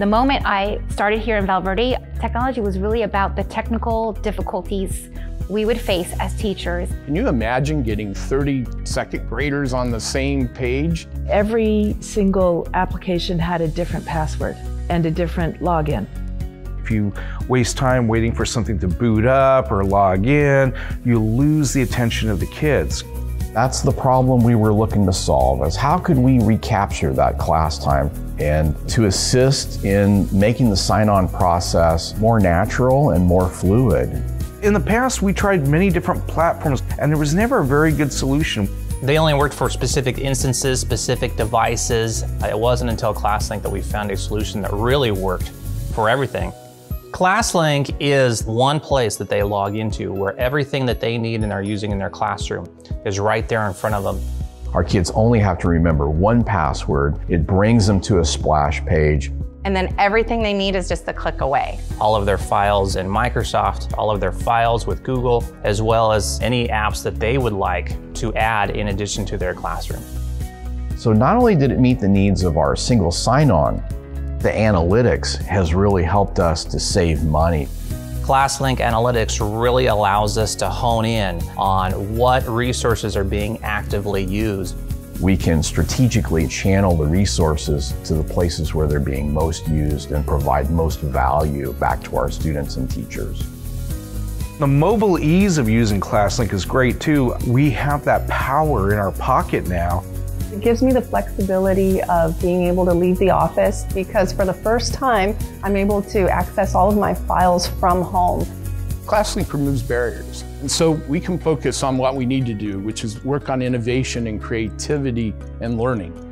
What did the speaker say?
The moment I started here in Valverde, technology was really about the technical difficulties we would face as teachers. Can you imagine getting 30 second graders on the same page? Every single application had a different password and a different login. If you waste time waiting for something to boot up or log in, you lose the attention of the kids. That's the problem we were looking to solve, is how could we recapture that class time? And to assist in making the sign-on process more natural and more fluid. In the past, we tried many different platforms, and there was never a very good solution. They only worked for specific instances, specific devices. It wasn't until ClassLink that we found a solution that really worked for everything. ClassLink is one place that they log into where everything that they need and are using in their classroom is right there in front of them. Our kids only have to remember one password. It brings them to a splash page. And then everything they need is just a click away. All of their files in Microsoft, all of their files with Google, as well as any apps that they would like to add in addition to their classroom. So not only did it meet the needs of our single sign-on, the analytics has really helped us to save money. ClassLink Analytics really allows us to hone in on what resources are being actively used. We can strategically channel the resources to the places where they're being most used and provide most value back to our students and teachers. The mobile ease of using ClassLink is great too. We have that power in our pocket now. It gives me the flexibility of being able to leave the office because for the first time, I'm able to access all of my files from home. ClassLink removes barriers. And so we can focus on what we need to do, which is work on innovation and creativity and learning.